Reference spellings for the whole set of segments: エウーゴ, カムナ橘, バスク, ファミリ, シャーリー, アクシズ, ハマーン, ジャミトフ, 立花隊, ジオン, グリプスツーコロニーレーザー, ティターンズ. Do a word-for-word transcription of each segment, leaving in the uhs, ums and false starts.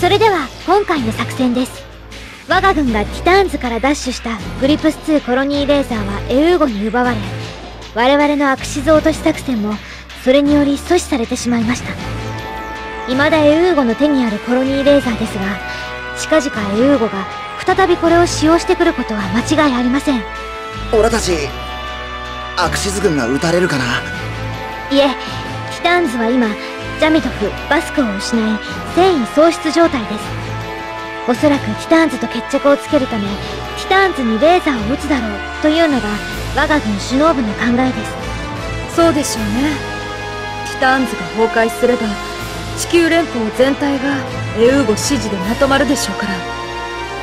それでは今回の作戦です。我が軍がティターンズから奪取したグリプスツーコロニーレーザーはエウーゴに奪われ、我々のアクシズ落とし作戦もそれにより阻止されてしまいました。未だエウーゴの手にあるコロニーレーザーですが、近々エウーゴが再びこれを使用してくることは間違いありません。俺たちアクシズ軍が撃たれるかな。いえ、ティターンズは今ジャミトフ、バスクを失い戦意喪失状態です。おそらくティターンズと決着をつけるため、ティターンズにレーザーを撃つだろうというのが我が軍首脳部の考えです。そうでしょうね。ティターンズが崩壊すれば地球連邦全体がエウーゴ支持でまとまるでしょうから。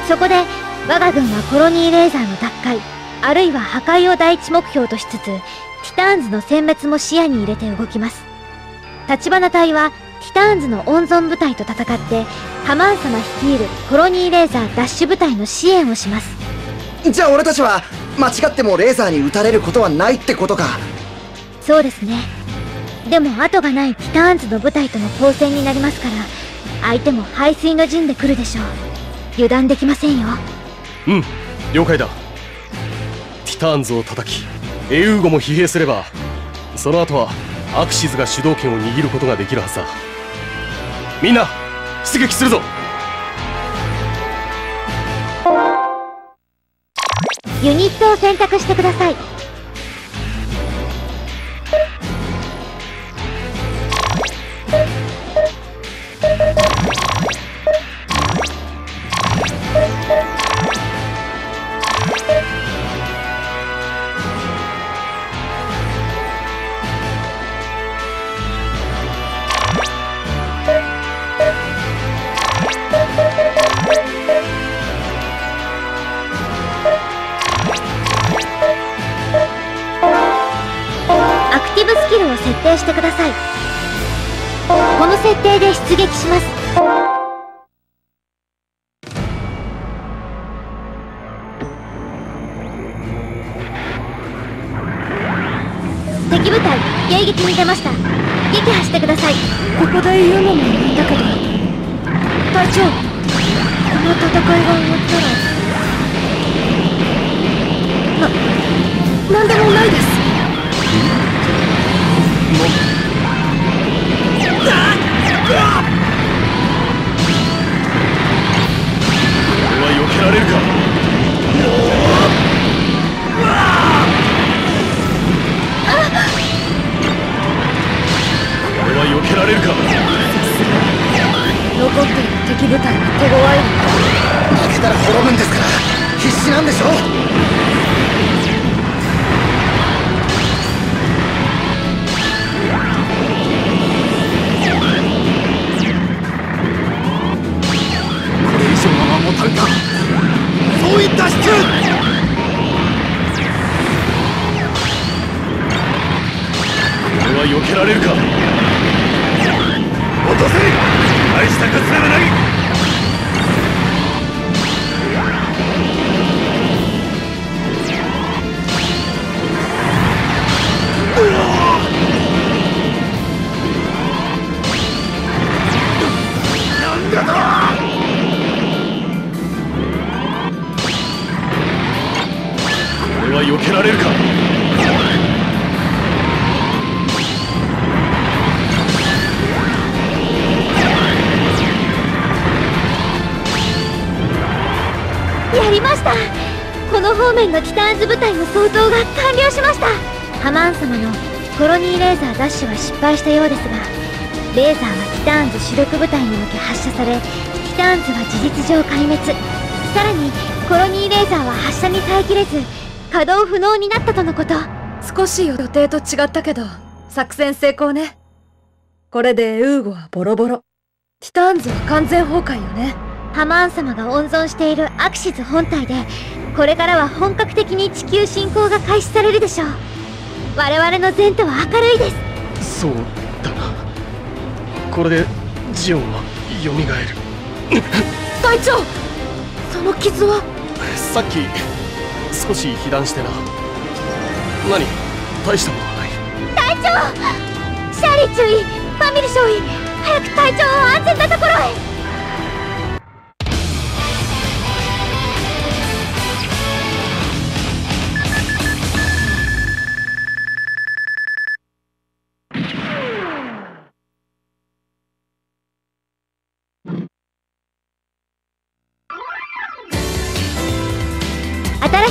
そこで我が軍はコロニーレーザーの奪回あるいは破壊を第一目標としつつ、ティターンズの殲滅も視野に入れて動きます。立花隊はティターンズの温存部隊と戦ってハマーン様率いるコロニーレーザー奪取部隊の支援をします。じゃあ俺たちは間違ってもレーザーに撃たれることはないってことか。そうですね。でも後がないティターンズの部隊との交戦になりますから、相手も背水の陣で来るでしょう。油断できませんよ。うん、了解だ。ティターンズを叩きエウーゴも疲弊すれば、その後はアクシズが主導権を握ることができるはずだ。みんな出撃するぞ。ユニットを選択してください。設定してください。この設定で出撃します。敵部隊迎撃に出ました。撃破してください。ここで言うのもなんだけど、隊長、この戦いが終わったらな、なんでもないです。ダッシュは失敗したようですが、レーザーはティターンズ主力部隊に向け発射され、ティターンズは事実上壊滅。さらにコロニーレーザーは発射に耐えきれず稼働不能になったとのこと。少し予定と違ったけど作戦成功ね。これでエウーゴはボロボロ、ティターンズは完全崩壊よね。ハマーン様が温存しているアクシズ本体で、これからは本格的に地球侵攻が開始されるでしょう。我々の前途は明るいです。そうだな。これでジオンは蘇る。隊長、その傷は。さっき少し被弾してな。何、大したものはない。隊長、シャーリー中尉、ファミリ少尉、早く隊長を安全なところへ。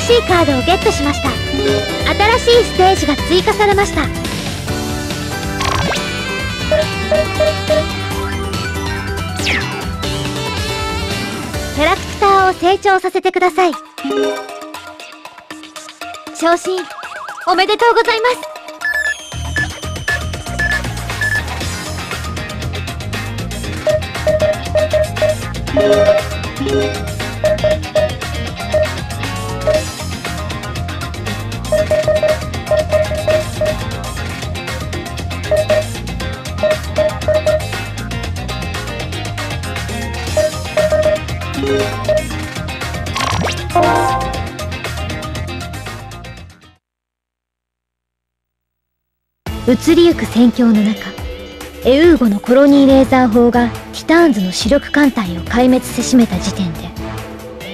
しいカードをゲットしました。新しいステージが追加されました。キャラクターを成長させてください。昇進おめでとうございます。移りゆく戦況の中、エウーゴのコロニーレーザー砲がティターンズの主力艦隊を壊滅せしめた時点で、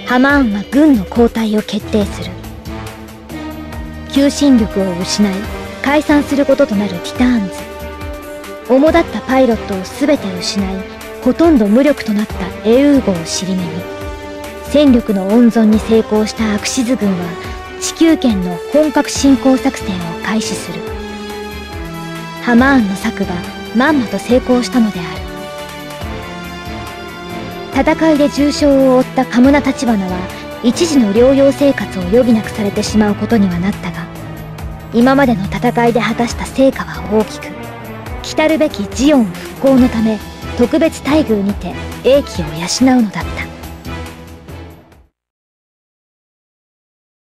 ハマーンは軍の後退を決定する。求心力を失い解散することとなるティターンズ。主だったパイロットを全て失い、ほとんど無力となったエウーゴを尻目に、戦力の温存に成功したアクシズ軍は地球圏の本格侵攻作戦を開始する。ハマーンの策はまんまと成功したのである。戦いで重傷を負ったカムナ橘は一時の療養生活を余儀なくされてしまうことにはなったが、今までの戦いで果たした成果は大きく、来るべきジオン復興のため特別待遇にて英気を養うのだった。